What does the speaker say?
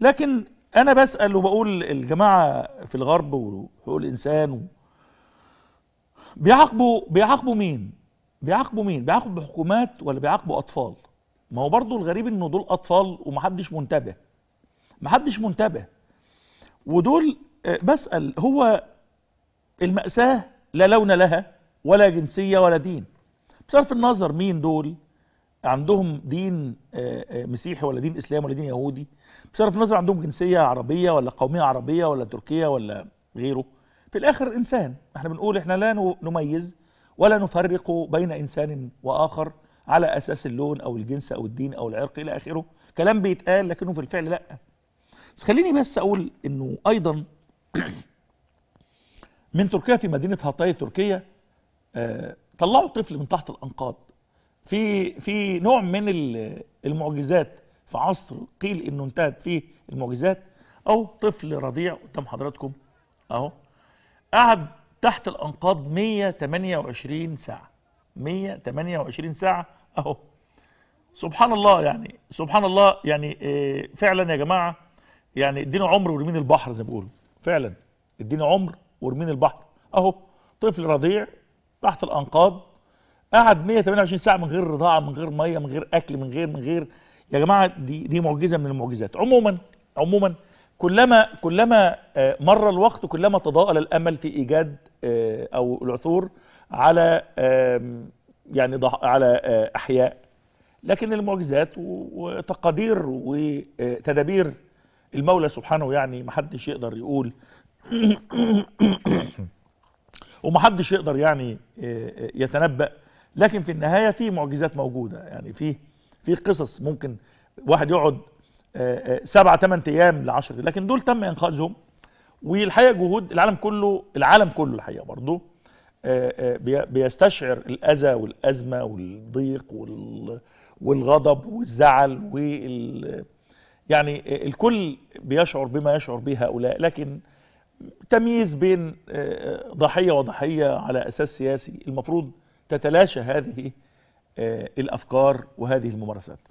لكن أنا بسأل وبقول الجماعة في الغرب وحقوق الإنسان بيعاقبوا مين؟ بيعاقبوا حكومات ولا بيعاقبوا أطفال؟ ما هو برضه الغريب إنه دول أطفال ومحدش منتبه. ودول بسأل هو المأساة لا لون لها ولا جنسية ولا دين. بصرف النظر مين دول؟ عندهم دين مسيحي ولا دين إسلام ولا دين يهودي؟ بصرف النظر عندهم جنسية عربية ولا قومية عربية ولا تركية ولا غيره؟ في الآخر إنسان. احنا بنقول احنا لا نميز ولا نفرق بين إنسان وآخر على أساس اللون أو الجنس أو الدين أو العرق إلى آخره. كلام بيتقال لكنه في الفعل لأ. بس خليني بس أقول إنه أيضا من تركيا في مدينة هاتاي تركيا طلعوا طفل من تحت الأنقاض في نوع من المعجزات في عصر قيل إنه انتهت فيه المعجزات. أو طفل رضيع قدام حضراتكم أهو قعد تحت الأنقاض 128 ساعة 128 ساعة أهو. سبحان الله يعني فعلا يا جماعة يعني ادينا عمر ورمين البحر زي ما بيقولوا. فعلا ادينا عمر ورمين البحر أهو. طفل رضيع تحت الأنقاض قعد 128 ساعة من غير رضاعة من غير مية من غير أكل من غير يا جماعة دي معجزة من المعجزات. عموما كلما مر الوقت كلما تضاءل الأمل في إيجاد أو العثور على يعني على أحياء. لكن المعجزات وتقادير وتدابير المولى سبحانه يعني محدش يقدر يقول ومحدش يقدر يعني يتنبأ. لكن في النهاية في معجزات موجودة يعني في قصص ممكن واحد يقعد 7-8 أيام ل10. لكن دول تم إنقاذهم. والحقيقة جهود العالم كله الحقيقة برضه بيستشعر الأذى والأزمة والضيق والغضب والزعل يعني الكل بيشعر بما يشعر به هؤلاء. لكن تمييز بين ضحية وضحية على أساس سياسي المفروض تتلاشى هذه الأفكار وهذه الممارسات.